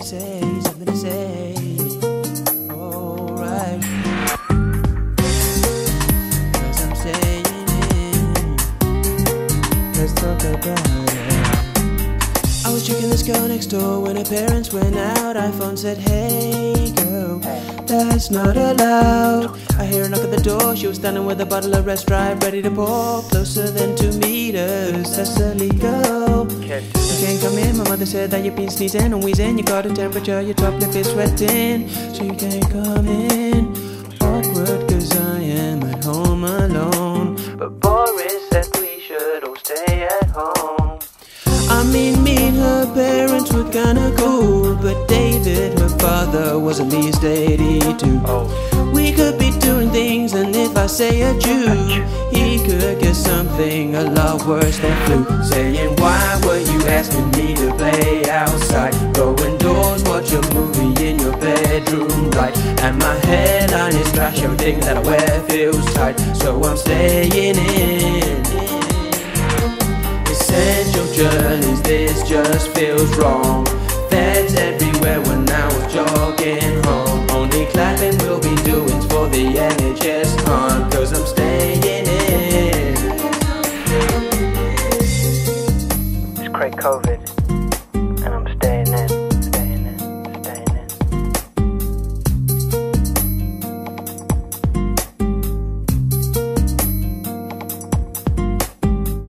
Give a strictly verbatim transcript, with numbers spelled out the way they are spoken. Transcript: to say, something to say. Alright. Cause I'm saying it. Let's talk about it. I was checking this girl next door when her parents went out. iPhone said, hey girl, that's not allowed. I hear a knock at the door. She was standing with a bottle of Rest Drive ready to pour. Closer than two meters, that's illegal. You can't come in, my mother said that you've been sneezing and wheezing. You got a temperature, your top lip is sweating, so you can't come in. Awkward, cause I am at home alone, but Boris said we should all stay at home. I mean, me and her parents were kinda cool, but David, her father, was at least eighty-two. Oh. We could be doing things, and if I say a Jew, he could get something a lot worse than flu. Saying, why were you asking me to play outside? Go indoors, watch a movie in your bedroom, right? And my headline is trash, everything that I wear feels tight, so I'm staying in. Essential journeys, this just feels wrong. Feds everywhere when I was jogging home.